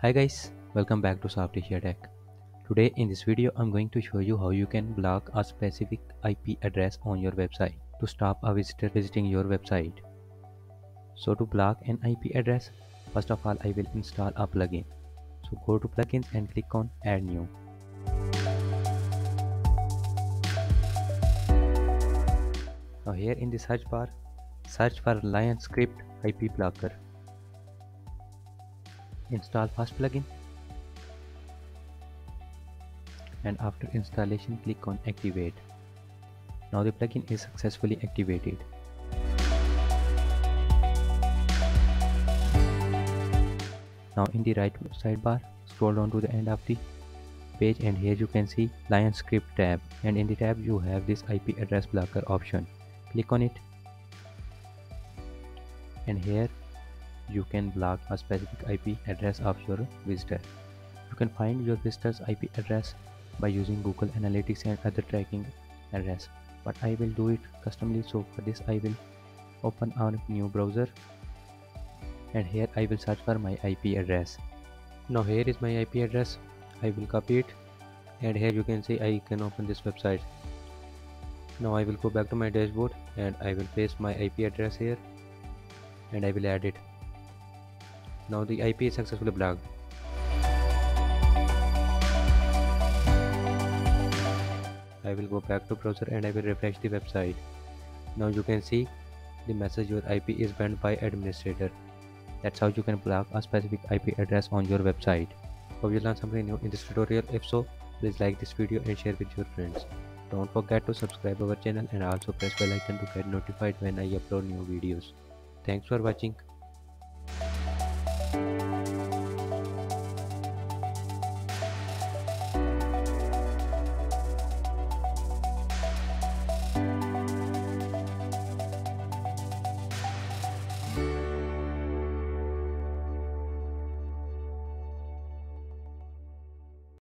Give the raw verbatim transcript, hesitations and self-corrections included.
Hi guys, welcome back to Soft Asia Tech. Today in this video I'm going to show you how you can block a specific I P address on your website to stop a visitor visiting your website. So to block an I P address, first of all I will install a plugin. So go to plugins and click on add new. Now here in the search bar, search for LionScripts I P Blocker. Install first plugin, and after installation click on activate. Now the plugin is successfully activated. Now in the right sidebar, scroll down to the end of the page and here you can see LionScripts tab, and in the tab you have this I P address blocker option. Click on it and here you can block a specific I P address of your visitor. You can find your visitor's I P address by using Google Analytics and other tracking address, but I will do it customly, so for this I will open our new browser and here I will search for my I P address. Now here is my I P address. I will copy it and here you can see I can open this website. Now I will go back to my dashboard and I will paste my I P address here and I will add it. Now the I P is successfully blocked. I will go back to browser and I will refresh the website. Now you can see the message, your I P is banned by administrator. That's how you can block a specific I P address on your website. Hope you learned something new in this tutorial. If so, please like this video and share with your friends. Don't forget to subscribe our channel and also press bell icon to get notified when I upload new videos. Thanks for watching.